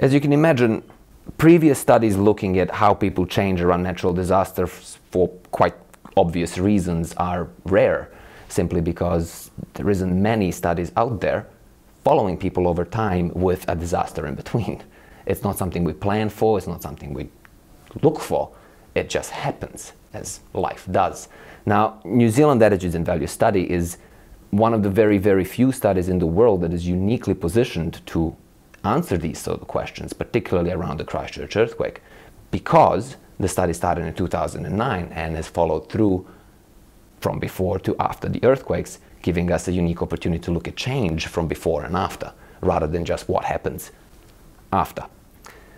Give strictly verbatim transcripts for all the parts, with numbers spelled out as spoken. As you can imagine, previous studies looking at how people change around natural disasters for quite obvious reasons are rare, simply because there isn't many studies out there following people over time with a disaster in between. It's not something we plan for, it's not something we look for, it just happens, as life does. Now, New Zealand Attitudes and Values Study is one of the very, very few studies in the world that is uniquely positioned to answer these sort of questions, particularly around the Christchurch earthquake, because the study started in two thousand nine and has followed through from before to after the earthquakes, giving us a unique opportunity to look at change from before and after, rather than just what happens after.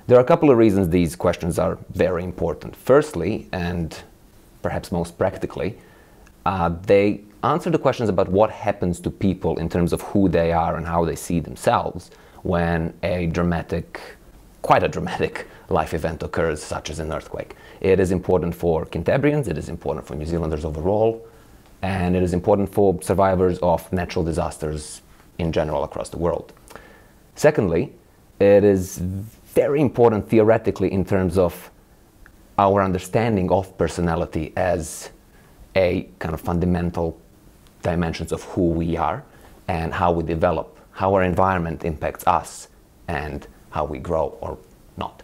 There are a couple of reasons these questions are very important. Firstly, and perhaps most practically, uh, they answer the questions about what happens to people in terms of who they are and how they see themselves when a dramatic, quite a dramatic life event occurs, such as an earthquake. It is important for Cantabrians, it is important for New Zealanders overall, and it is important for survivors of natural disasters in general across the world. Secondly, it is very important theoretically in terms of our understanding of personality as a kind of fundamental dimensions of who we are and how we develop, how our environment impacts us and how we grow or not.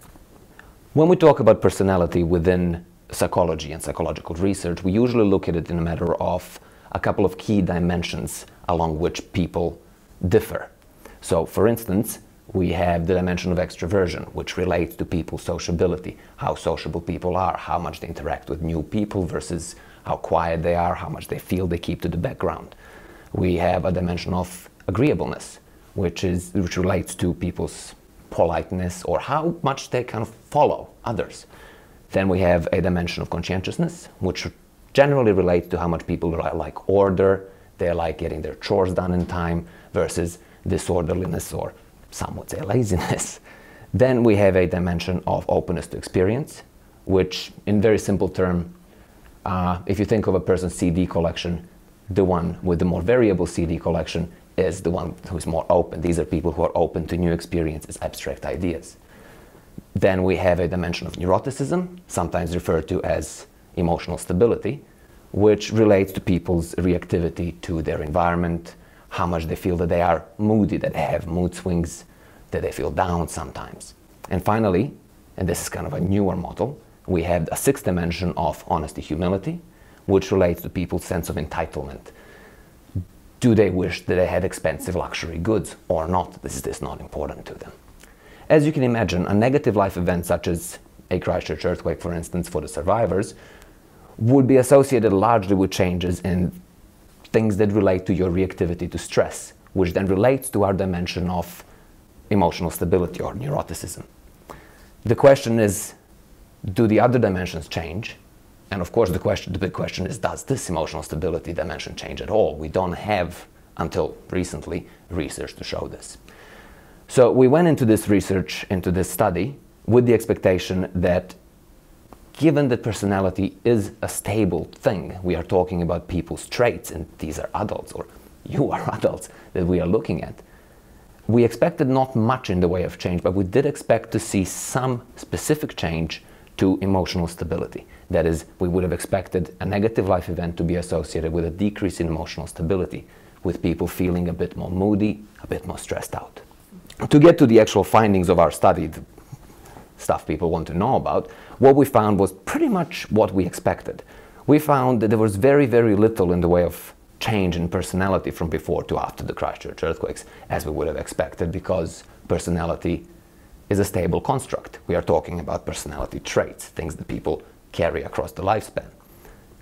When we talk about personality within psychology and psychological research, we usually look at it in a matter of a couple of key dimensions along which people differ. So, for instance, we have the dimension of extroversion, which relates to people's sociability, how sociable people are, how much they interact with new people versus how quiet they are, how much they feel they keep to the background. We have a dimension of agreeableness, which is which relates to people's politeness or how much they kind of follow others. Then we have a dimension of conscientiousness, which generally relates to how much people like order, they like getting their chores done in time versus disorderliness or some would say laziness. Then we have a dimension of openness to experience, which in very simple term, uh, if you think of a person's C D collection, the one with the more variable C D collection is the one who's more open. These are people who are open to new experiences, abstract ideas. Then we have a dimension of neuroticism, sometimes referred to as emotional stability, which relates to people's reactivity to their environment, how much they feel that they are moody, that they have mood swings, that they feel down sometimes. And finally, and this is kind of a newer model, we have a sixth dimension of honesty, humility, which relates to people's sense of entitlement. Do they wish that they had expensive luxury goods or not? This is just not important to them. As you can imagine, a negative life event such as a Christchurch earthquake, for instance, for the survivors, would be associated largely with changes in things that relate to your reactivity to stress, which then relates to our dimension of emotional stability or neuroticism. The question is, do the other dimensions change? And of course, the question, the big question is, does this emotional stability dimension change at all? We don't have, until recently, research to show this. So we went into this research, into this study, with the expectation that given that personality is a stable thing, we are talking about people's traits, and these are adults, or you are adults, that we are looking at. We expected not much in the way of change, but we did expect to see some specific change to emotional stability. That is, we would have expected a negative life event to be associated with a decrease in emotional stability, with people feeling a bit more moody, a bit more stressed out. To get to the actual findings of our study, the stuff people want to know about, what we found was pretty much what we expected. We found that there was very, very little in the way of change in personality from before to after the Christchurch earthquakes, as we would have expected, because personality is a stable construct. We are talking about personality traits, things that people carry across the lifespan.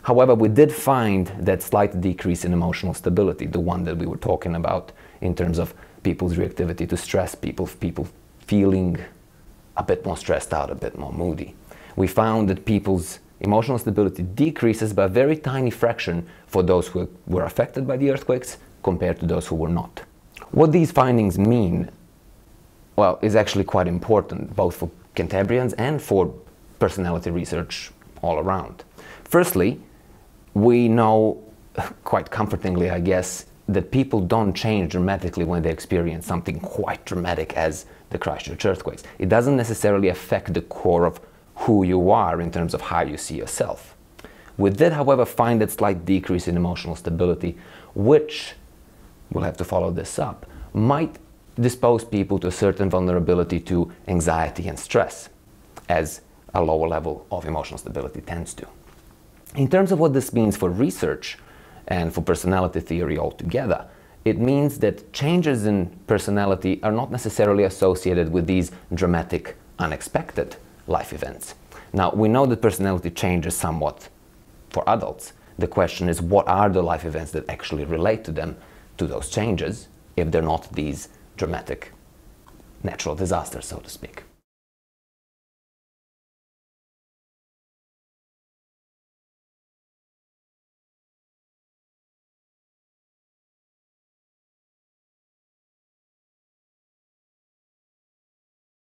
However, we did find that slight decrease in emotional stability, the one that we were talking about in terms of people's reactivity to stress, people, people feeling a bit more stressed out, a bit more moody. We found that people's emotional stability decreases by a very tiny fraction for those who were affected by the earthquakes compared to those who were not. What these findings mean, well, is actually quite important, both for Cantabrians and for personality research all around. Firstly, we know, quite comfortingly, I guess, that people don't change dramatically when they experience something quite dramatic as the Christchurch earthquakes. It doesn't necessarily affect the core of who you are in terms of how you see yourself. We did, however, find a slight decrease in emotional stability, which, we'll have to follow this up, might dispose people to a certain vulnerability to anxiety and stress, as a lower level of emotional stability tends to. In terms of what this means for research and for personality theory altogether, it means that changes in personality are not necessarily associated with these dramatic, unexpected life events. Now, we know that personality changes somewhat for adults. The question is, what are the life events that actually relate to them, to those changes, if they're not these dramatic natural disasters, so to speak?